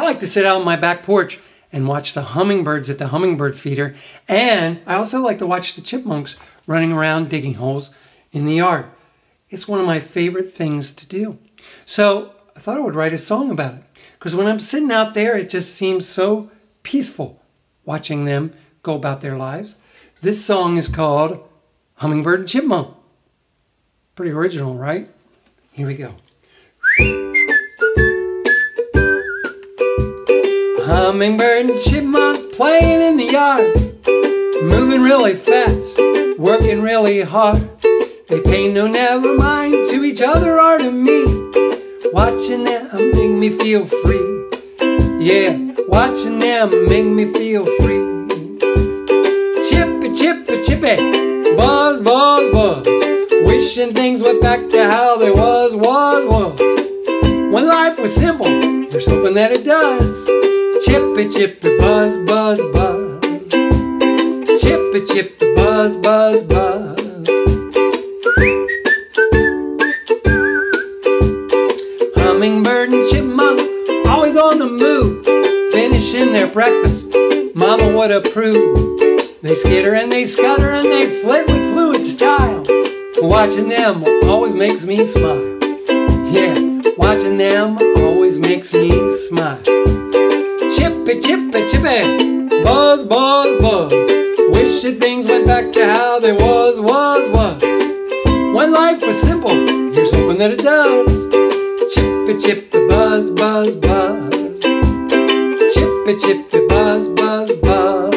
I like to sit out on my back porch and watch the hummingbirds at the hummingbird feeder. And I also like to watch the chipmunks running around digging holes in the yard. It's one of my favorite things to do. So I thought I would write a song about it, because when I'm sitting out there, it just seems so peaceful watching them go about their lives. This song is called Hummingbird and Chipmunk. Pretty original, right? Here we go. Hummingbird and chipmunk playing in the yard, moving really fast, working really hard. They pay no never mind to each other or to me. Watching them make me feel free. Yeah, watching them make me feel free. Chippy, chippy, chippy, buzz, buzz, buzz. Wishing things went back to how they was. When life was simple, just hoping that it does. Chippy, chippy, buzz, buzz, buzz. Chippy, chippy, buzz, buzz, buzz. Hummingbird and chipmunk, always on the move. Finishing their breakfast, mama would approve. They skitter and they scutter and they flit with fluid style. Watching them always makes me smile. Yeah, watching them always makes me smile. Chippy, chippy, chippy, buzz, buzz, buzz. Wishing things went back to how they was. When life was simple, here's hoping that it does. Chippy, chippy, buzz, buzz, buzz. Chippy, chippy, buzz, buzz, buzz.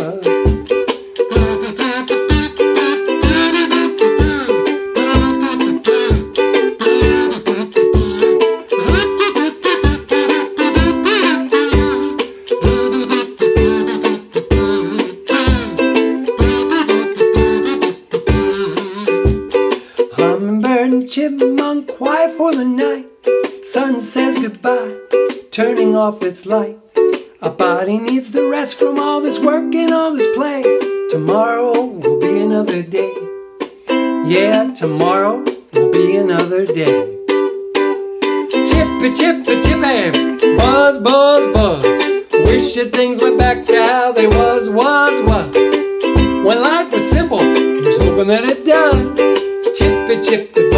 Hummingbird and chipmunk quiet for the night. Sun says goodbye, turning off its light. Our body needs the rest from all this work and all this play. Tomorrow will be another day. Yeah, tomorrow will be another day. Chippy, chippy, chippy, buzz, buzz, buzz. Wishing things went back to how they was. When life was simple, here's hoping that it does. Chippy, chippy,